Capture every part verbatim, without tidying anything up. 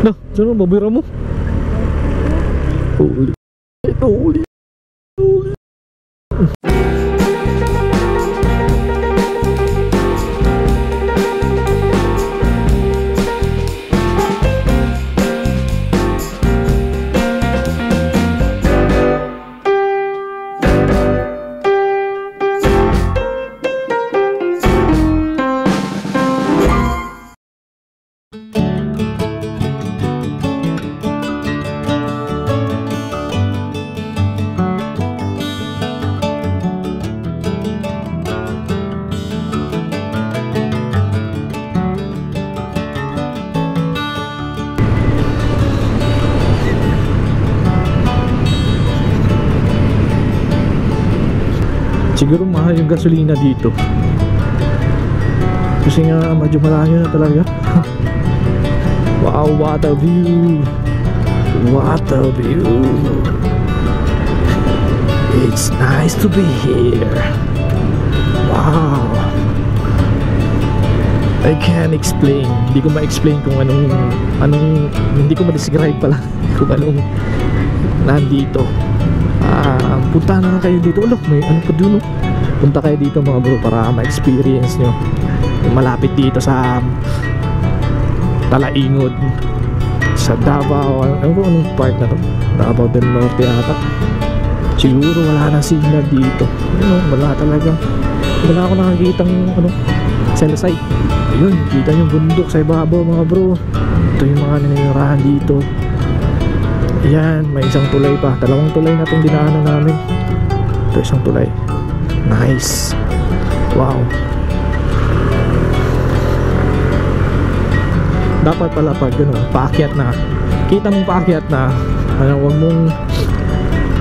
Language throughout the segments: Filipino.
Nah, jangan babi ramu. Holy. Holy. Holy. Siguro mahal yung gasolina dito kasi nga medyo malayo na talaga. Wow, what a view, what a view, it's nice to be here. Wow, I can't explain, hindi ko ma-explain kung anong anong hindi ko ma-describe pala kung anong nandito. Ah, punta na kayo dito. Look, may ano pa dun, oh. Punta kayo dito mga bro para ma-experience nyo. Malapit dito sa Talaingod, sa Davao. Ano ba anong part na to? Davao del Norte ata. Siguro wala na signal dito, ano, wala talaga. Wala ako nakakita ng ano, selasay. Ayun, kita yung bundok sa ibabaw mga bro. Ito yung mga naninirahan dito. Ayan, may isang tulay pa. Dalawang tulay na itong dinaanan namin. Ito isang tulay. Nice. Wow. Dapat pala pag ano, paakyat na, kita mong paakyat na ano, huwag mong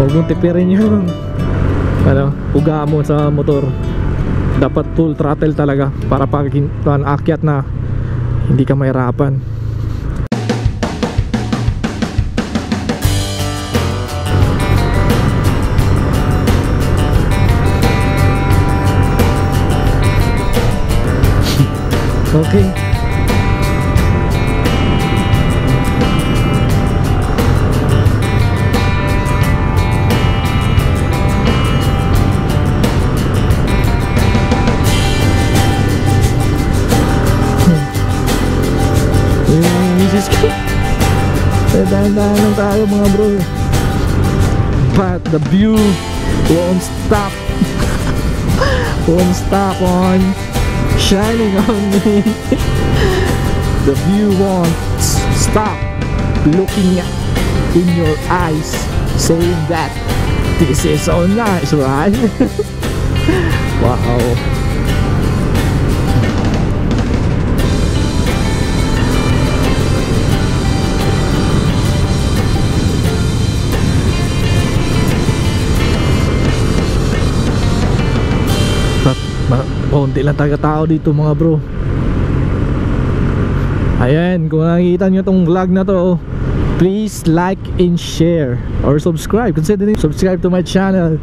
huwag mong tipirin yung ano, uga mo sa motor. Dapat full throttle talaga para pag paakyat na hindi ka mahirapan. Okay. This is good. Dahan-dahan lang tayo mga bro. But the view won't stop. Won't stop on shining on me. The view won't stop looking in your eyes, saying that this is so nice, right? Wow. Konti lang taga tao dito mga bro. Ayan, kung nakikita nyo tong vlog na to, please like and share or subscribe. Consider subscribe to my channel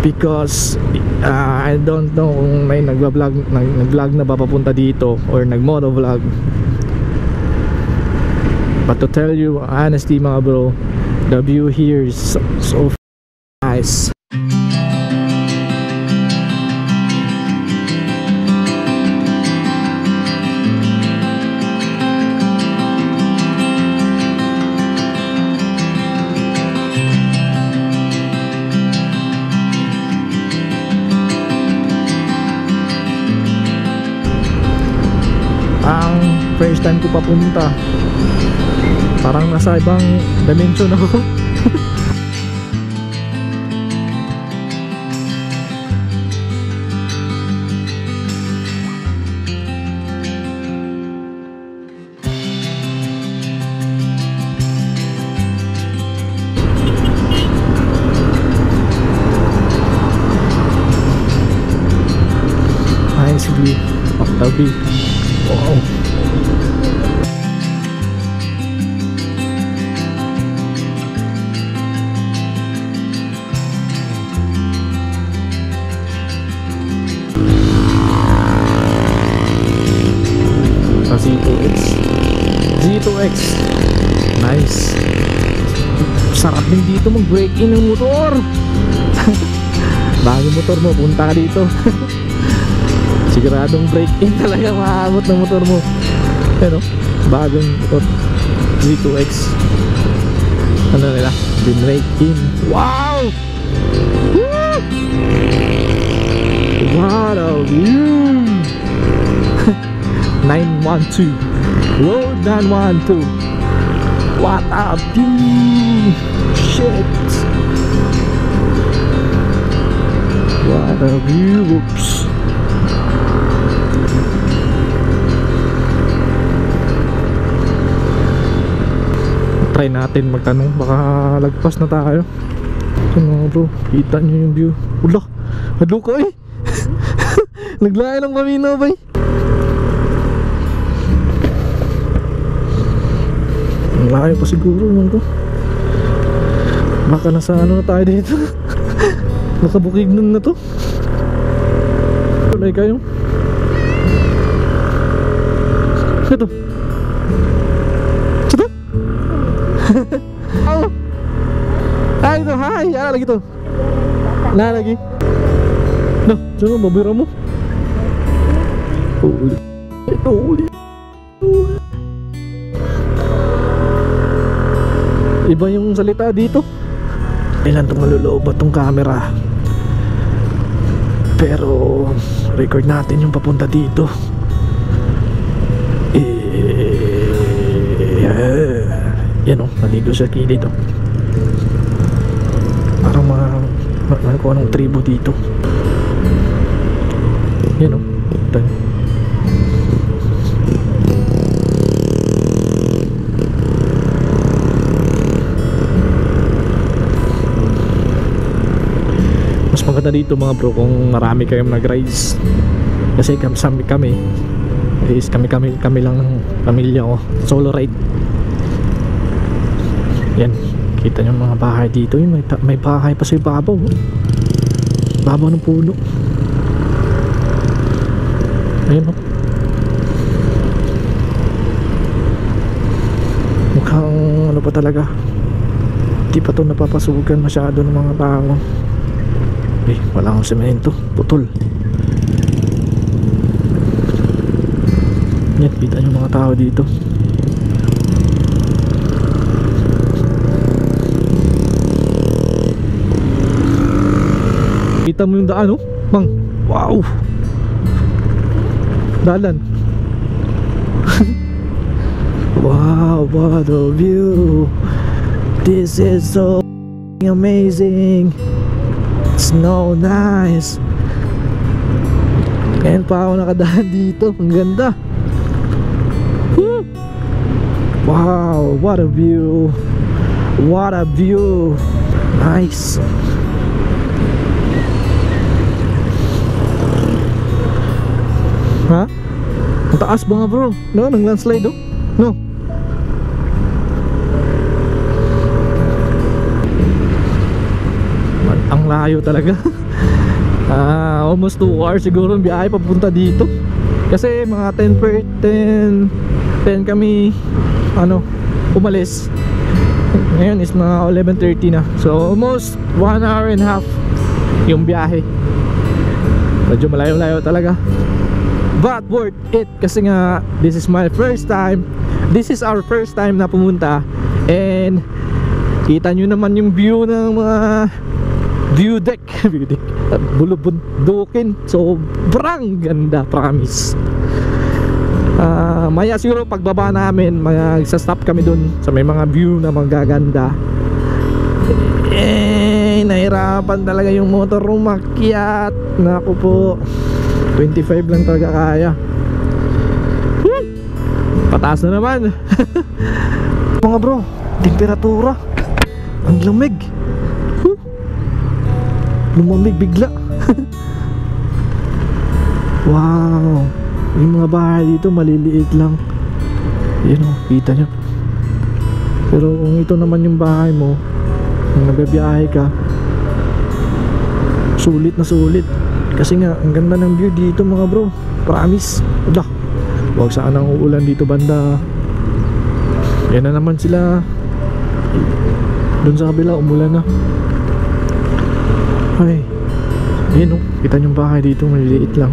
because uh, I don't know kung may nagvlog nag-vlog na ba papunta dito or nag-moto vlog. But to tell you honestly mga bro, the view here is so, so nice. First time ko papunta, parang nasa ibang dimension ako. Nice view of the beach. Wow. G two X. Nice. Sarap din dito mag break in ng motor. Bago motor mo, punta ka dito. Siguradong break in talaga maabot ng motor mo. Pero bagong motor G two X, ano nila, binrake in. Wow! Woo! What a view! nine one two road nine one two. What a view! Shit! What a view! Oops! Try natin magtanong, baka lagpas na tayo. Ano bro, kita nyo yung view. Ula, hadlo ko eh. Naglayo ng kamino ba eh. Naglayo pa siguro naman ko. Baka nasa ano na tayo dito. Nakabukig nun na to. Tulay kayo. Ito oh. Ay, ito, hi! Ano lagi ito? Ano lagi? No, saan mo? Babira mo? Holy Holy iba yung salita dito. Ilan itong maluloob at itong camera. Pero record natin yung papunta dito. Eh, yeah. Yan o, nandito sa kilid o. Parang mga ano ko anong tribo dito. Yan o. Mas maganda dito mga bro kung marami kayong nag-rides. Kasi kami kami is kami kami kami lang ng pamilya ko, solo ride. Yan, kita nyo mga bahay dito. May, may bahay pa sa ibabaw. Ibabaw ng puno. Ayun o. Mukhang ano pa talaga, di pa ito napapasukan masyado ng mga tao. Eh, wala akong semento. Putol. Yan, kita nyo mga tao dito. Kita mo yung daan oh, bang. Wow. Dalan. Wow, what a view. This is so amazing. Snow nice. Ngayon pa ako nakadaan dito. Ang ganda. Woo! Wow, what a view. What a view. Nice. Ha? Ang taas ba nga bro? No? Nang landslide oh? No? Ang layo talaga. uh, Almost two hours siguro ang biyahe papunta dito. Kasi mga ten per ten kami ano, umalis. Ngayon is mga eleven thirty na. So almost one hour and a half yung biyahe. Medyo malayo-layo talaga, but worth it kasi nga this is my first time, this is our first time na pumunta, and kita nyo naman yung view ng mga view deck, view deck bulubundukin, sobrang ganda, promise. Uh, maya siguro pagbaba namin magsastop kami dun sa may mga view na magaganda. Eh, nahirapan talaga yung motor umakyat, naku po. Twenty-five lang talaga kaya. Woo! Pataas na naman. Mga bro, temperatura ang lumig. Woo! Lumamig bigla. Wow. Yung mga bahay dito maliliit lang. Yun o, kita nyo. Pero kung ito naman yung bahay mo, kung nagbabiyahe ka, sulit na sulit. Kasi nga, ang ganda ng view dito mga bro. Promise. Udah. Huwag saan ang uulan dito banda. Yan na naman sila. Doon sa kabila umulan na. Ay, ayun oh, kita yung bahay dito, maliliit lang.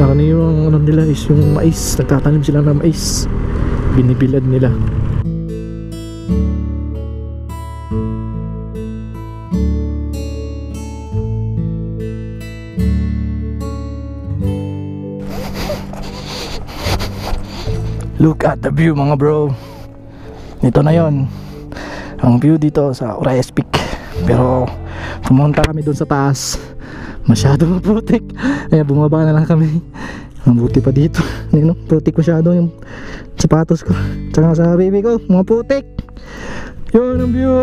Ano yung ano nila is yung mais, nagtatanim sila ng mais. Binibilad nila. Look at the view mga bro. Nito na yon ang view dito sa Urayas Peak. Pero pumunta kami doon sa taas, masyado maputik. Kaya bumaba na lang kami. Mabuti pa dito, you know, putik masyado yung sapatos ko tsaka sa baby ko, mga putik. Yun ang view.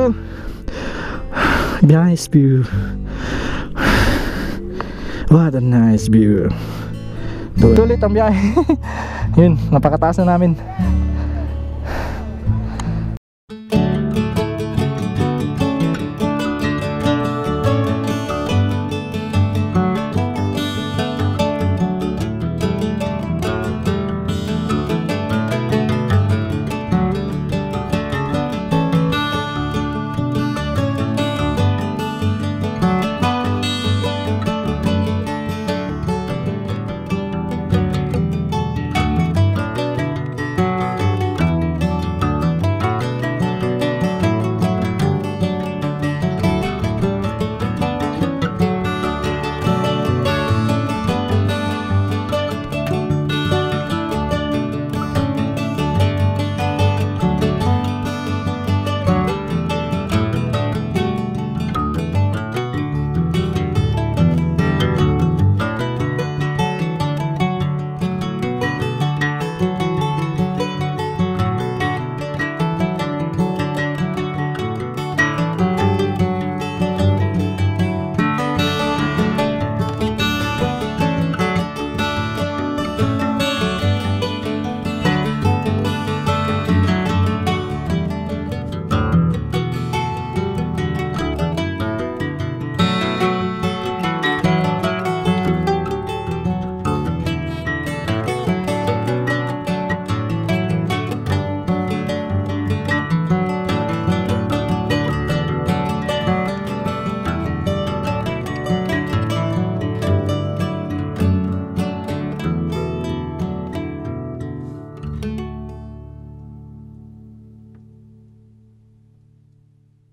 Nice view. What a nice view. Tuloy ang biyahe. Yun, napakataas na namin.